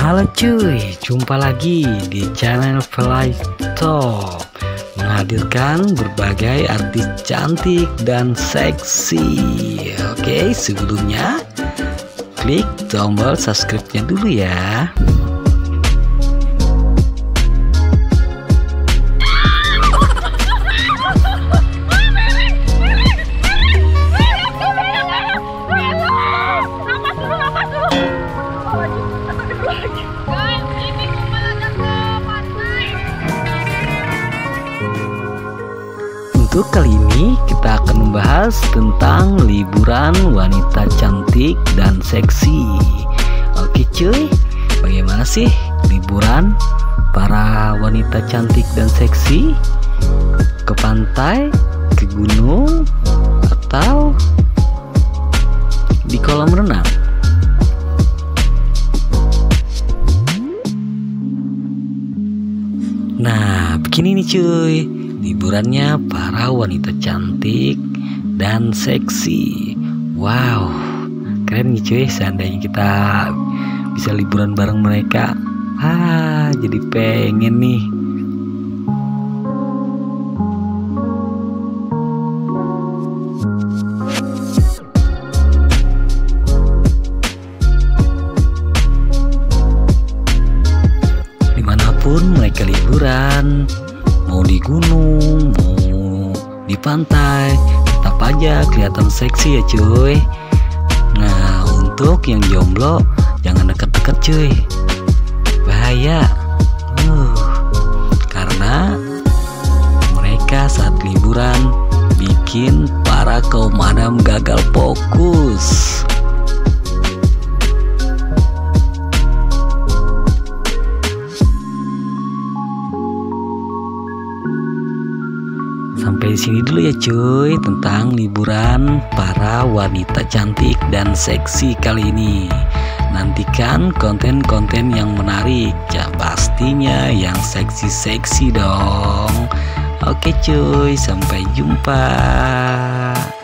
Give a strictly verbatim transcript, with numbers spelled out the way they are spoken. Halo cuy, jumpa lagi di channel VLAITOP, menghadirkan berbagai artis cantik dan seksi. Oke, sebelumnya klik tombol subscribe-nya dulu ya. Untuk kali ini kita akan membahas tentang liburan wanita cantik dan seksi. Oke cuy, bagaimana sih liburan para wanita cantik dan seksi? Ke pantai, ke gunung, atau di kolam renang? Nah, begini nih cuy, liburannya para wanita cantik dan seksi. Wow, keren nih cuy, seandainya kita bisa liburan bareng mereka. Ah, jadi pengen nih. Mereka liburan, mau di gunung, mau di pantai, tetap aja kelihatan seksi ya cuy. Nah, untuk yang jomblo jangan deket-deket cuy, bahaya uh, karena mereka saat liburan bikin para kaum adam gagal fokus. Sampai di sini dulu ya cuy tentang liburan para wanita cantik dan seksi kali ini. Nantikan konten-konten yang menarik ya, pastinya yang seksi-seksi dong. Oke cuy, sampai jumpa.